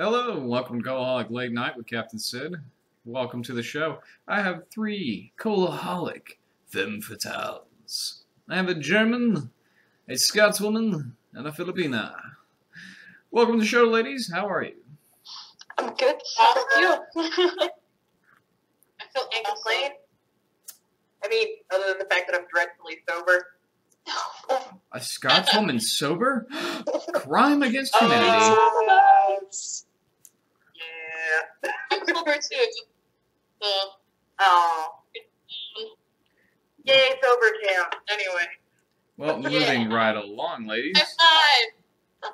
Hello, and welcome to Coloholic Late Night with Captain Cid. Welcome to the show. I have three Coloholic femme fatales. I have a German, a Scotswoman, and a Filipina. Welcome to the show, ladies. How are you? I'm good. How are you? I still can't complain. I mean, other than the fact that I'm dreadfully sober. A Scotswoman sober? Crime against humanity. Yeah. I'm sober too. Oh. Yay, sober town. Anyway. Well, moving right along, ladies. High five.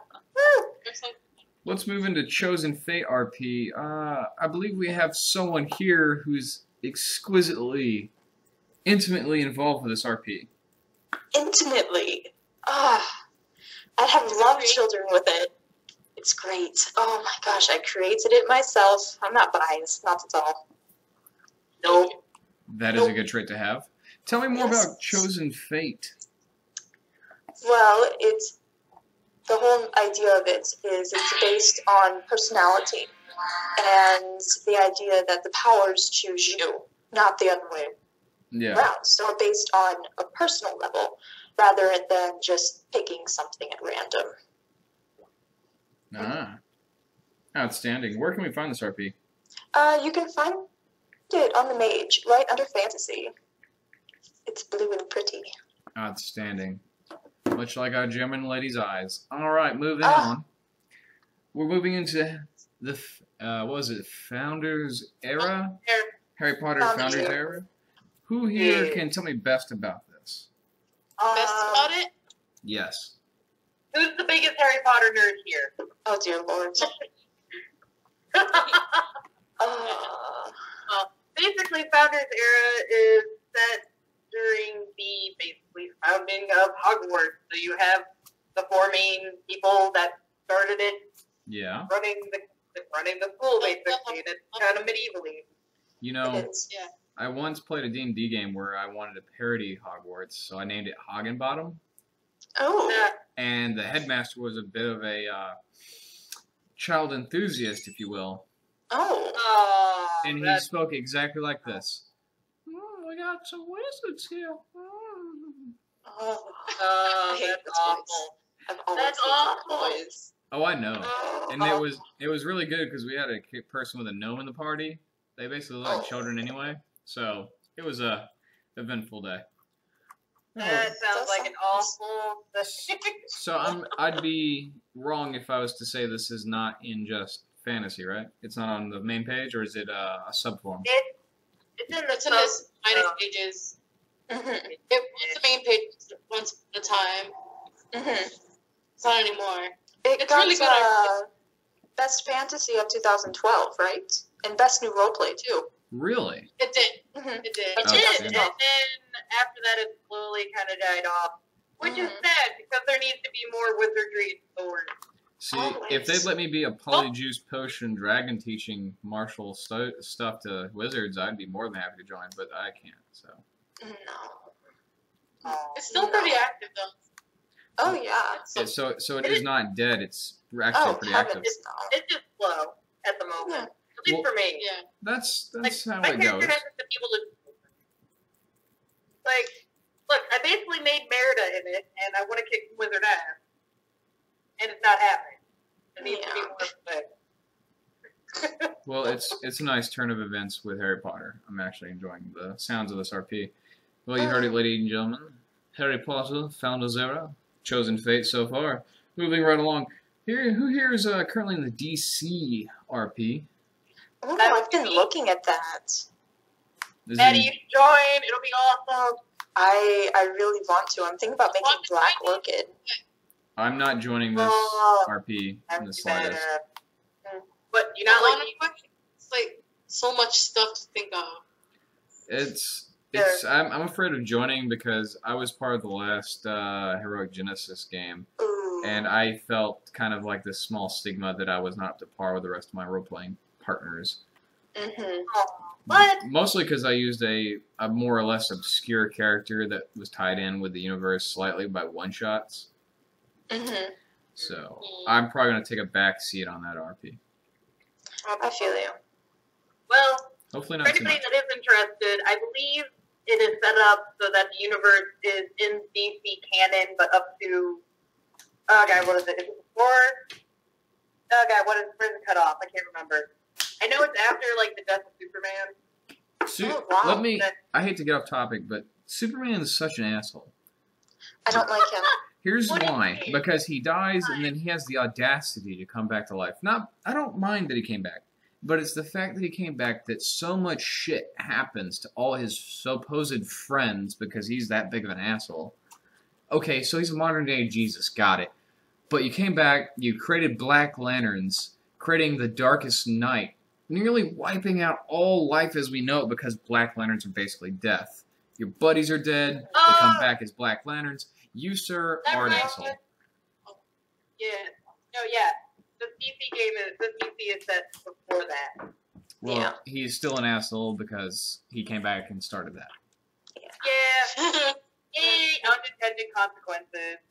Let's move into Chosen Fate RP. I believe we have someone here who's exquisitely, intimately involved with this RP. Intimately. I'd have love children with it. It's great. Oh my gosh, I created it myself. I'm not biased, not at all. Nope. That is a good trait to have. Tell me more about Chosen Fate. Well, it's the whole idea of it is it's based on personality and the idea that the powers choose you, not the other way around. So based on a personal level rather than just picking something at random. Ah, outstanding. Where can we find this RP? You can find it on the Mage, right under Fantasy. It's blue and pretty. Outstanding. Much like our German lady's eyes. All right, moving on. We're moving into the, what was it, Founder's Era? Harry Potter Founder's Era? Who here can tell me best about this? Best about it? Yes. Who's the biggest Harry Potter nerd here? Oh, dear Lord. Basically, Founder's Era is set during the basically founding of Hogwarts. So you have the four main people that started it. Yeah. Running the school, basically, and it's kind of medievally. You know, I once played a D&D game where I wanted to parody Hogwarts, so I named it Hoganbottom. Oh. And the headmaster was a bit of a child enthusiast, if you will. Oh. And he spoke exactly like this. Oh, we got some wizards here. Oh, that's awful. That's awful. Oh, I know. And it was really good because we had a person with a gnome in the party. They basically look like children anyway, so it was a eventful day. That sounds like an awful. So I'd be wrong if I was to say this is not in just fantasy, right? It's not on the main page, or is it a subform? It's in the minus pages. Mm-hmm. It's the main page once at a time. Mm-hmm. It's not anymore. It's got really good. Best Fantasy of 2012, right? And Best New Roleplay, too. Really? It did. Mm-hmm. It did. It did. And then after that, it slowly kind of died off, which is sad because there needs to be more wizardry and swords. See, if they'd let me be a polyjuice potion dragon teaching martial stuff to wizards, I'd be more than happy to join, but I can't, so. No. Oh, it's still pretty active, though. Oh, yeah. So it is not dead. It's actually pretty active. It's just slow at the moment. Yeah. At least for me. Yeah. That's like, how it goes. My character hasn't been able to... Like, look, I basically made Merida in it, and I want to kick wizard ass. And it's not happening. It needs to be more of a... Well, it's a nice turn of events with Harry Potter. I'm actually enjoying the sounds of this RP. Well, you heard it, ladies and gentlemen. Harry Potter, Founder's Era, Chosen Fate so far. Moving right along. Who here is currently in the DC RP? Oh, I've been looking at that. Maddie, you should join. It'll be awesome. I really want to. I'm thinking about making Black Orchid. I'm not joining this RP in the slightest. But you're not like... It's like so much stuff to think of. It's I'm afraid of joining because I was part of the last Heroic Genesis game. Ooh. And I felt kind of like this small stigma that I was not up to par with the rest of my role-playing partners. Mm-hmm. What? Mostly because I used a more or less obscure character that was tied in with the universe slightly by one-shots. Mm-hmm. So I'm probably going to take a back seat on that RP. I feel you. Well, hopefully not for anybody that is interested, I believe it is set up so that the universe is in DC canon, but up to, oh god, what is it? Is it before? Oh god, what is, where's it cut off? I can't remember. I know it's after, like, the death of Superman. I hate to get off topic, but Superman is such an asshole. I don't like him. Here's why. Because he dies, and then he has the audacity to come back to life. Not, I don't mind that he came back, but it's the fact that he came back that so much shit happens to all his supposed friends because he's that big of an asshole. Okay, so he's a modern-day Jesus. Got it. But you came back, you created Black Lanterns, creating the Darkest Night, nearly wiping out all life as we know it because Black Lanterns are basically death. Your buddies are dead, they come back as Black Lanterns. You, sir, are an asshole. Yeah. No, yeah. The DC game is, the DC is set before that. Well, yeah. He's still an asshole because he came back and started that. Yeah. Yeah. Unintended consequences.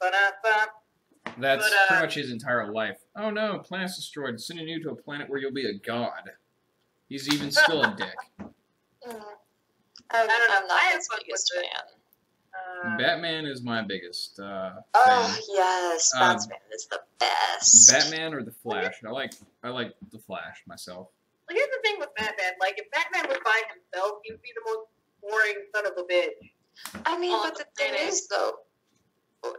That's pretty much his entire life. Oh no, planet's destroyed. Sending you to a planet where you'll be a god. He's even still a dick. I don't know. I'm not his biggest fan. Batman is my biggest fan. Yes, Batman is the best. Batman or the Flash? I like the Flash myself. Well, here's the thing with Batman. Like, if Batman was by himself, he'd be the most boring son of a bitch. I mean, but the thing is, though,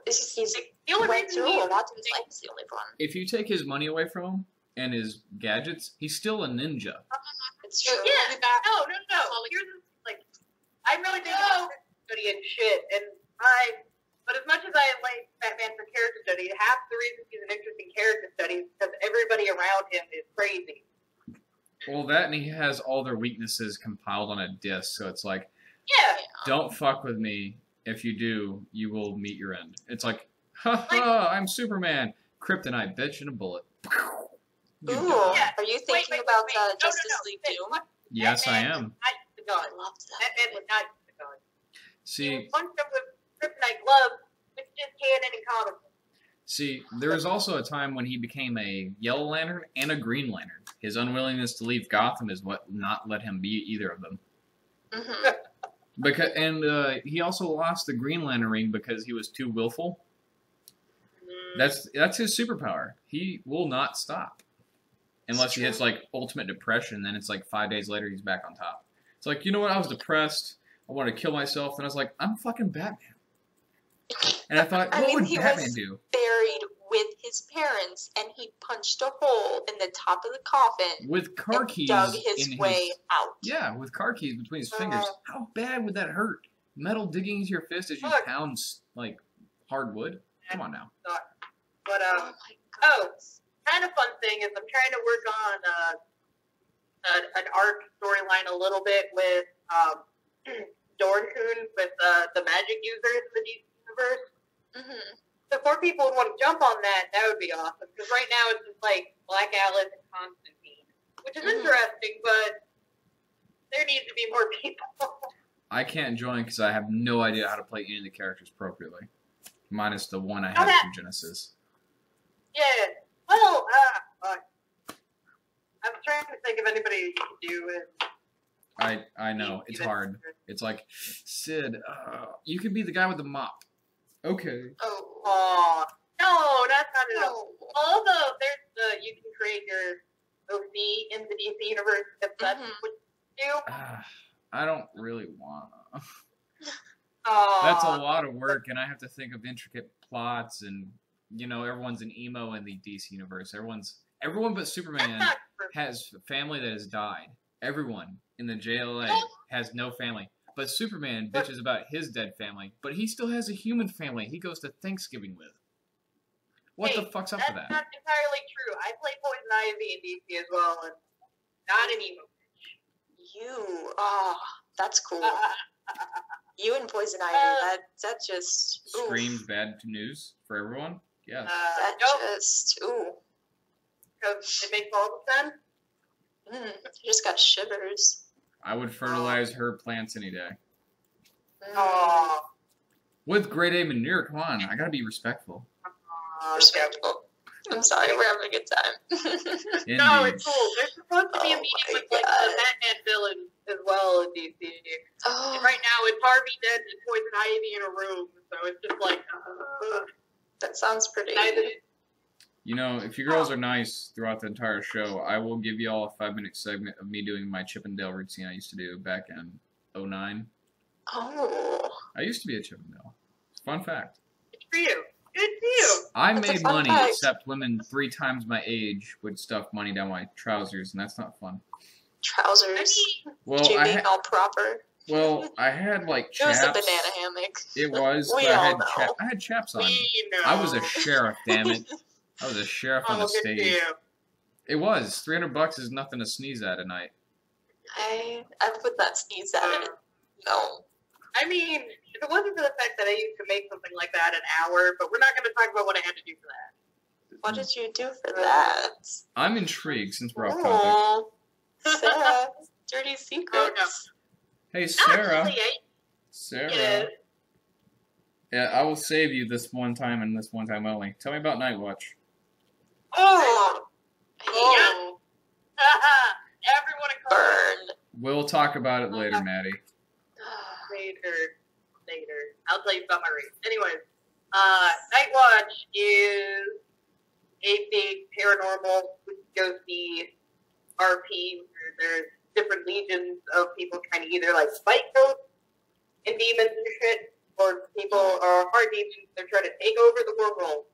it's just the only reason he wants his life is the only one. If you take his money away from him and his gadgets, he's still a ninja. It's true. Yeah. No. Here's the, like, I really dig about study and shit, and but as much as I like Batman for character study, half the reason he's an interesting character study is because everybody around him is crazy. Well, that, and he has all their weaknesses compiled on a disc, so it's like, yeah, don't fuck with me. If you do, you will meet your end. It's like, ha, I'm Superman. Kryptonite, bitch, and a bullet. Ooh, yeah. Are you thinking about Justice League Doom? Yes, Batman, I am. I loved that. Batman was not the god. See, he was punched up with kryptonite gloves, which just canon and comic. See, there was also a time when he became a Yellow Lantern and a Green Lantern. His unwillingness to leave Gotham is what not let him be either of them. Mm-hmm. Because, and he also lost the Green Lantern ring because he was too willful. That's his superpower. He will not stop. Unless he hits, like, ultimate depression, then it's like 5 days later he's back on top. It's like, you know what, I was depressed, I wanted to kill myself, and I was like, I'm fucking Batman. And I thought, what would Batman do? Buried with his parents, and he punched a hole in the top of the coffin with car keys, dug his way out. Yeah, with car keys between his fingers. How bad would that hurt? Metal digging into your fist as you pound, like, hardwood? Come on now. But, kind of fun thing is I'm trying to work on an arc storyline a little bit with Dorncoon, with the magic users in the DC universe. Mm-hmm. So if more people would want to jump on that, that would be awesome. Because right now it's just like Black Alice and Constantine, which is interesting, but there needs to be more people. I can't join because I have no idea how to play any of the characters appropriately. Minus the one I have from Genesis. Yeah. Well, I'm trying to think of anybody you can do with. I know. It's hard. It's like, Cid, you could be the guy with the mop. Okay. Oh, no, that's not at all. Although there's you can create your OC in the DC universe if that's what you do. I don't really wanna. That's a lot of work, and I have to think of intricate plots, and you know everyone's an emo in the DC universe. Everyone but Superman has family that has died. Everyone in the JLA has no family. But Superman bitches about his dead family, but he still has a human family he goes to Thanksgiving with. What the fuck's up with that? That's not entirely true. I play Poison Ivy in DC as well, and not an emo bitch. You, that's cool. You and Poison Ivy, that just... Screams bad news for everyone? Yeah. That just, ooh. Because it makes all the sense? I just got shivers. I would fertilize her plants any day. Aww. With grade A manure, come on. I gotta be respectful. Respectful. I'm sorry, we're having a good time. No, it's cool. There's supposed to be a meeting with like the Batman villain as well in DC. And right now it's Harvey Dent and Poison Ivy in a room, so it's just like that sounds pretty. You know, if you girls are nice throughout the entire show, I will give you all a 5-minute segment of me doing my Chippendale routine I used to do back in 2009. Oh. I used to be a Chippendale. Fun fact. Good for you. Good for you. That's made money, except women 3 times my age would stuff money down my trousers, and that's not fun. Trousers? Well, did you mean all proper? Well, I had, like, chaps. It was a banana hammock. It was. We all know. I had chaps on. We know. I was a sheriff, damn it. I was a sheriff on the stage. It was. $300 is nothing to sneeze at a night. I would not sneeze at it. No. I mean, if it wasn't for the fact that I used to make something like that an hour, but we're not going to talk about what I had to do for that. What did you do for that? I'm intrigued since we're off topic. Sarah, dirty secrets. Oh, no. Hey, Sarah. Really, Sarah. Yeah, I will save you this one time and this one time only. Tell me about Nightwatch. Oh. Everyone burn. We'll talk about it later, Maddie. Later. I'll tell you about my race. Anyways, Nightwatch is a big paranormal ghosty RP where there's different legions of people trying to either like fight ghosts and demons and shit, or people are hard demons. They're trying to take over the world.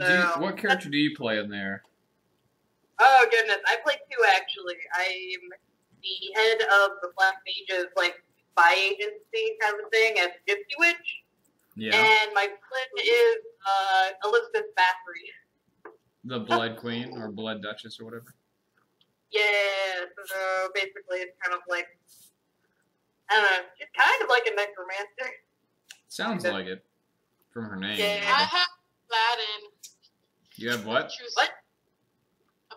So, what character do you play in there? Oh, goodness. I play 2, actually. I'm the head of the Black Mages, like, spy agency kind of thing, as a gypsy witch. Yeah. And my twin is Elizabeth Bathory. The Blood Queen, or Blood Duchess, or whatever? Yeah, so basically it's kind of like, I don't know, it's kind of like a necromancer. Sounds like it, from her name. Yeah, I have Aladdin. You have what? What?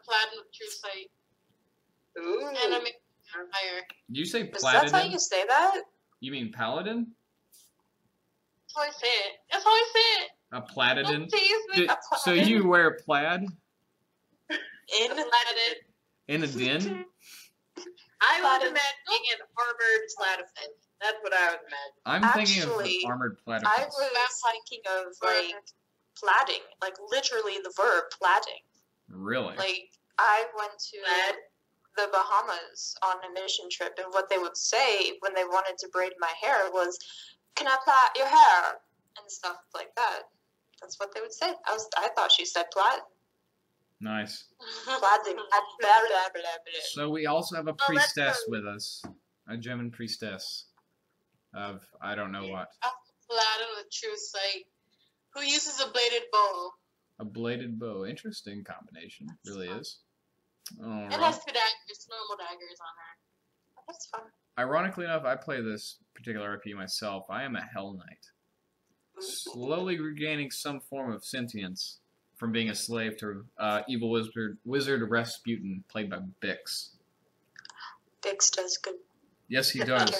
Platinum with true sight. Ooh. And I'm higher. You say platinum? Is that how you say that? You mean paladin? That's how I say it. That's how I say it. A platidin? So you wear plaid? In a platidin. In a den? I was imagining an armored platidin. That's what I was imagining. I'm thinking of armored platypus. I was thinking of, like, plaiding. Like, literally the verb plaiding. Really? Like, I went to the Bahamas on a mission trip, and what they would say when they wanted to braid my hair was, "Can I plait your hair?" and stuff like that. That's what they would say. I thought she said plait. Nice. So we also have a priestess with us, a German priestess of I don't know what. A plaid with true sight, who uses a bladed bow. A bladed bow. Interesting combination. Really is. Right. It has 2 daggers, normal daggers on her. That's fun. Ironically enough, I play this particular RP myself. I am a Hell Knight. Slowly regaining some form of sentience from being a slave to evil wizard Rasputin, played by Bix. Bix does good. Yes, he does.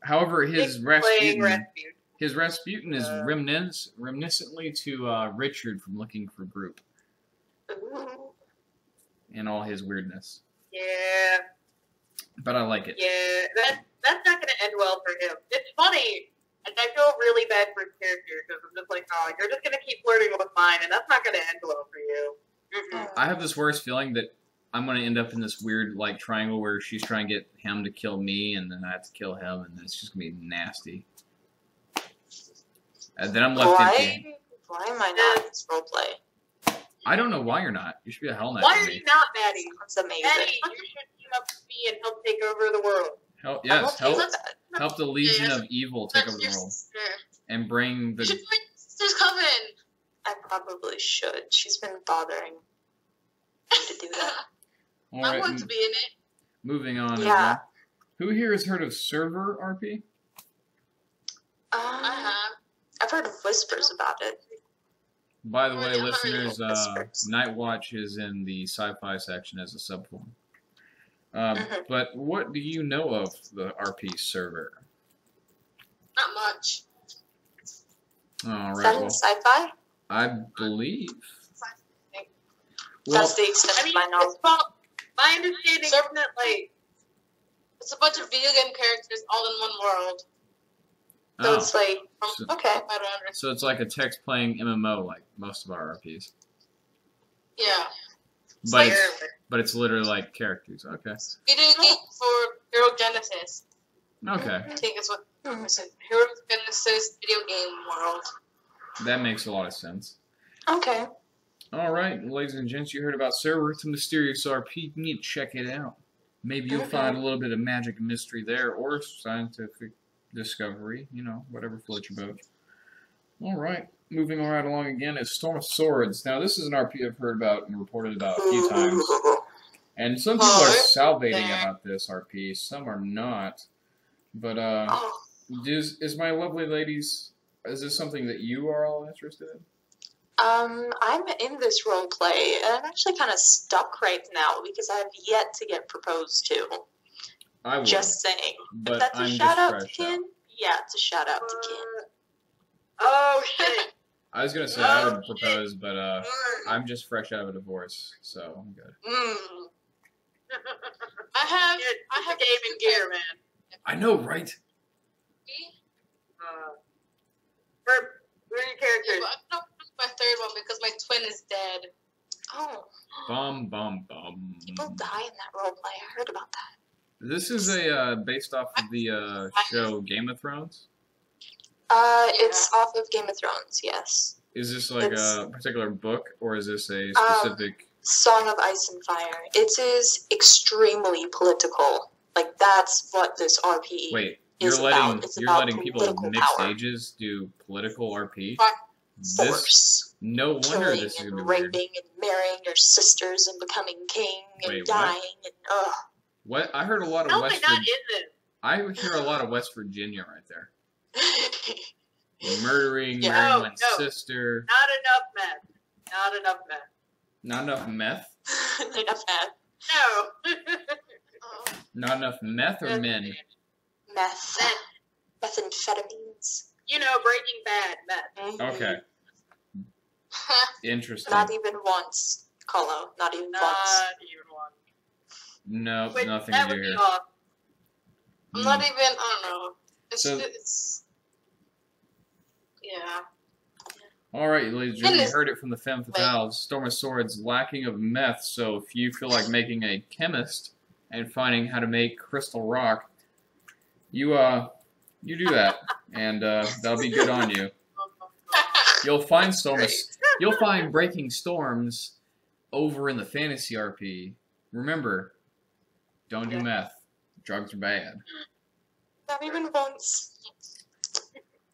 However, his Rasputin is reminiscently to Richard from Looking for Group. Ooh. And all his weirdness. Yeah. But I like it. Yeah, that's not going to end well for him. It's funny, and I feel really bad for his character, because I'm just like, oh, you're just going to keep flirting with mine, and that's not going to end well for you. I have this worst feeling that I'm going to end up in this weird, like, triangle where she's trying to get him to kill me, and then I have to kill him, and it's just going to be nasty. And then I'm left empty. Why am I not in this roleplay? I don't know why you're not. You should be a Hell Knight. Why are you not, Maddie? That's amazing. Maddie, you should team up with me and help take over the world. Help the Legion of Evil take over the world. Sister. And bring the... You should find Sister's Coven. I probably should. She's been bothering me to do that. I want to be in it. Moving on. Yeah. Who here has heard of Server RP? I've heard of whispers about it. By the way, listeners, Nightwatch is in the sci-fi section as a subform. But what do you know of the RP server? Not much. All right. Is that in sci-fi? I believe. That's the extent of my knowledge. My understanding is that, like, it's a bunch of video game characters all in one world. So it's like, okay, I don't understand. So it's like a text-playing MMO, like most of our RPs. Yeah. But it's literally like characters, okay. Video game for Heroic Genesis. Okay. I think it's what Heroic Genesis video game world. That makes a lot of sense. Okay. All right, ladies and gents, you heard about Sarah Ruth and Mysterious RP. You need to check it out. Maybe you'll find a little bit of magic and mystery there, or scientific discovery, you know, whatever floats your boat. All right, moving right along again is Storm of Swords. Now, this is an RP I've heard about and reported about a few times. And some people are salivating about this RP, some are not. But, is my lovely ladies, is this something that you are all interested in? I'm in this role play, and I'm actually kind of stuck right now because I've yet to get proposed to. I would. Just saying. But that's a shout out to Kin. Yeah, it's a shout out to Kin. Oh shit! I was gonna say I would propose, but I'm just fresh out of a divorce, so I'm good. I have gaming gear, man. I know, right? We're in characters. No. My third one because my twin is dead. Oh. Bum, bum, bum. People die in that roleplay. I heard about that. This is a based off of the show Game of Thrones? It's off of Game of Thrones, yes. Is this like a particular book or is this a specific... Song of Ice and Fire. It is extremely political. Like, that's what this RP is about. You're letting people of mixed ages do political RP? Force. No wonder this is going to be weird. Raping and marrying your sisters and becoming king and dying and ugh. What? I heard a lot of West Virginia right there. Murdering Maryland's sister. Not enough meth. No. Not enough meth or men? Meth. Methamphetamines. You know, Breaking Bad, Matt. Okay. Interesting. Not even once, Colo. Not even once. Not even once. No, wait, nothing that would be off. I'm not even, I don't know. It's so, just, yeah. Alright, ladies and gentlemen, you heard it from the femme fatale. Storm of Swords, lacking of meth, so if you feel like making a chemist and finding how to make crystal rock, you do that, and that'll be good on you. You'll find breaking storms over in the fantasy RP. Remember, don't do meth. Drugs are bad. Not even once.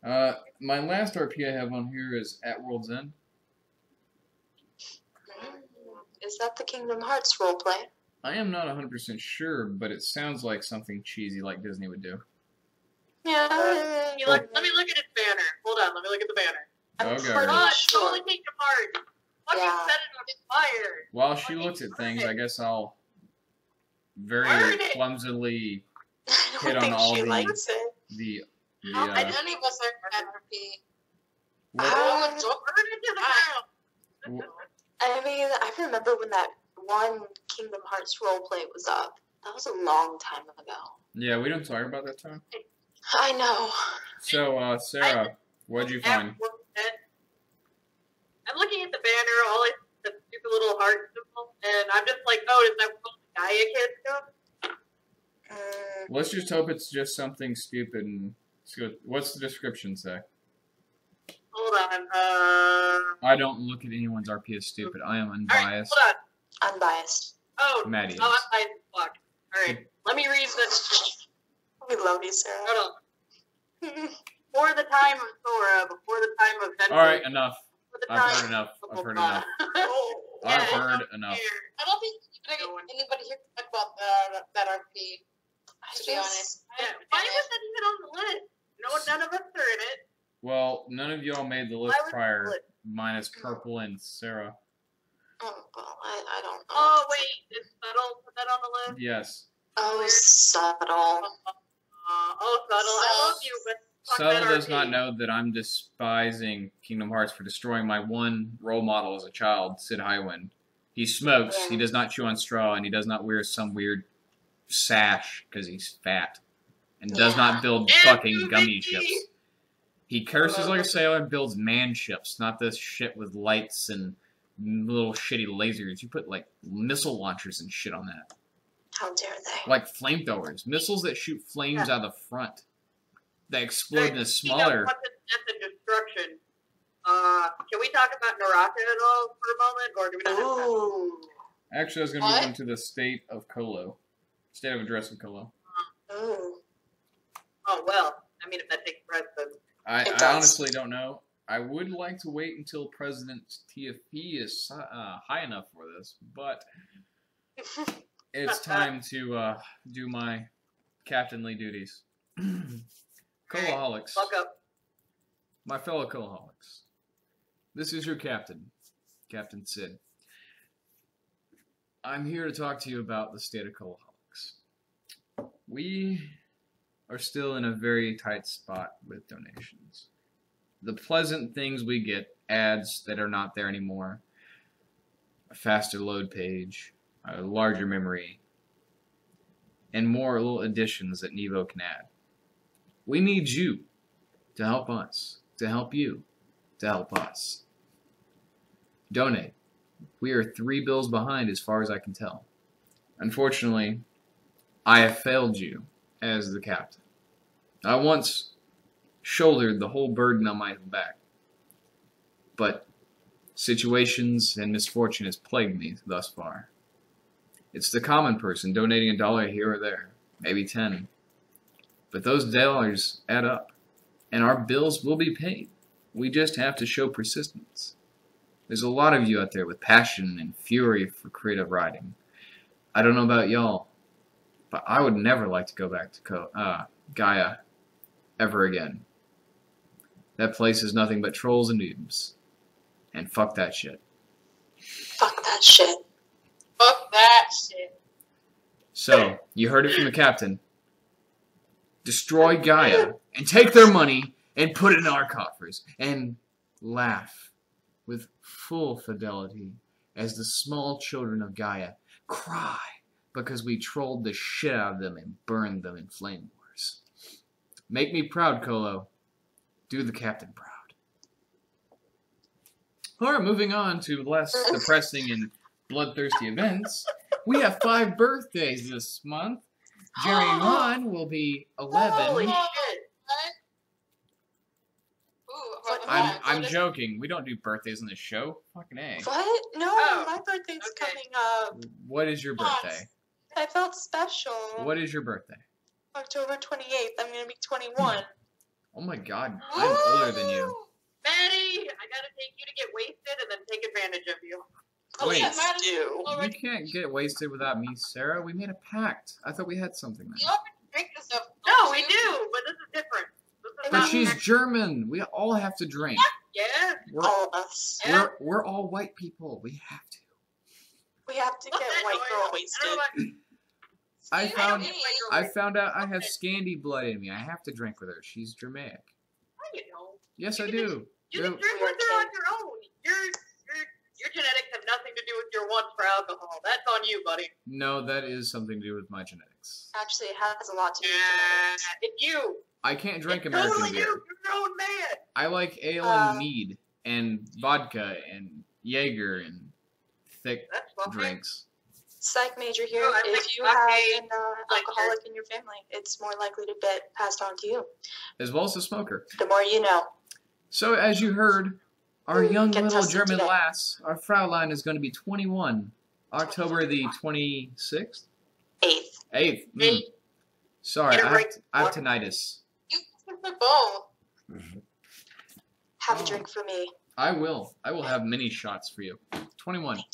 My last RP I have on here is At World's End. Is that the Kingdom Hearts roleplay? I am not 100% sure, but it sounds like something cheesy like Disney would do. Yeah. Let me look at its banner. Hold on, let me look at the banner. I'm not totally taking apart. Fucking set it on fire. While she looks at things, I guess I'll very clumsily hit on all the I don't even know I mean, I remember when that one Kingdom Hearts roleplay was up. That was a long time ago. Yeah, we don't talk about that time. I know. So, Sarah, what'd you find? I'm looking at the banner, all I see is the stupid little heart symbol, and I'm just like, oh, is that Gaia kid stuff? Let's just hope it's just something stupid. And what's the description say? Hold on. I don't look at anyone's RP as stupid. I am unbiased. Right, hold on. Unbiased. Oh, Maddie. Oh, I'm blocked. All right, let me read this. We love you, Sarah. Hold on. Before the time of Sora, before the time of Benjamin. All right, enough. I've heard enough. I've heard enough. I don't think anybody here talked about that RP, to be honest. Yeah. Why was that even on the list? None of us are in it. Well, none of y'all made the list prior, minus Purple and Sarah. Oh, well, I don't know. Oh, wait. Did Subtle put that on the list? Yes. Oh, Subtle. I love you, but Subtle does not know that I'm despising Kingdom Hearts for destroying my one role model as a child, Sid Highwind. He smokes, yeah. He does not chew on straw, and he does not wear some weird sash because he's fat. And yeah. Does not build fucking gummy ships. He curses like a sailor and builds man ships, not this shit with lights and little shitty lasers. You put, like, missile launchers and shit on that. How dare they? Like flamethrowers. Missiles that shoot flames out of the front. They explode in a smaller... Death and destruction. Can we talk about Naraka at all for a moment? Or do we not have time? Actually, I was going to move into the state of Kolo. State of address in Kolo. Oh, well. I mean, if that takes precedence. I honestly don't know. I would like to wait until President TFP is high enough for this, but it's time to do my captainly duties. Coloholics. Fuck up. My fellow Coloholics. This is your captain, Captain Cid. I'm here to talk to you about the state of Coloholics. We are still in a very tight spot with donations. The pleasant things we get, ads that are not there anymore, a faster load page, a larger memory, and more little additions that Nevo can add. We need you to help us, to help you, to help us. Donate. We are 3 bills behind as far as I can tell. Unfortunately, I have failed you as the captain. I once shouldered the whole burden on my back, but situations and misfortune has plagued me thus far. It's the common person donating $1 here or there, maybe 10. But those dollars add up, and our bills will be paid. We just have to show persistence. There's a lot of you out there with passion and fury for creative writing. I don't know about y'all, but I would never like to go back to Gaia ever again. That place is nothing but trolls and noobs. And fuck that shit. Fuck that shit. Fuck that shit. So, you heard it from the captain. Destroy Gaia, and take their money, and put it in our coffers, and laugh with full fidelity as the small children of Gaia cry because we trolled the shit out of them and burned them in flame wars. Make me proud, Kolo. Do the captain proud. Alright, moving on to less depressing and bloodthirsty events. We have 5 birthdays this month. Jerry Mon will be 11. Holy shit. What? Ooh, I'm joking. We don't do birthdays on this show. Fucking A. What? No, my birthday's coming up. What is your birthday? I felt special. What is your birthday? October 28th. I'm going to be 21. Oh my god. Woo! I'm older than you. Maddie, I got to take you to get wasted and then take advantage of you. Wait, you can't get wasted without me, Sarah. We made a pact. I thought we had something there. You don't have to drink this stuff. No, we do, but this is different. This is but she's German. We all have to drink. Yeah. All of us. We're all white people. We have to. We have to get white girl wasted. I found out I have Scandi blood in me. I have to drink with her. She's Germanic. No, you don't. Yes, I do. You can drink with her on your own. Your genetics have nothing to do with your wants for alcohol. That's on you, buddy. No, that is something to do with my genetics. Actually, it has a lot to do with genetics. It's you. I can't drink American beer. You're your own man. I like ale and mead and vodka and Jaeger and thick drinks. Psych major here. Oh, if you have an alcoholic in your family, it's more likely to get passed on to you. As well as a smoker. The more you know. So, as you heard... Our young little German lass, our Fraulein, is going to be 21, October the 26th? 8th. 8th. Mm. Sorry, I have tinnitus. Have a drink for me. I will. I will have many shots for you. 21. Thank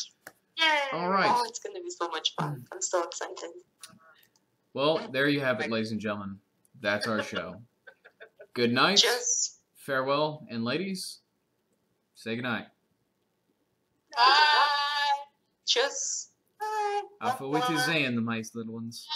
you. Yay. All right. Oh, it's going to be so much fun. I'm so excited. Well, there you have it, ladies and gentlemen. That's our show. Good night. Cheers. Farewell, and ladies... Say goodnight. Bye. Cheers. Bye. Auf Wiedersehen, the nice little ones.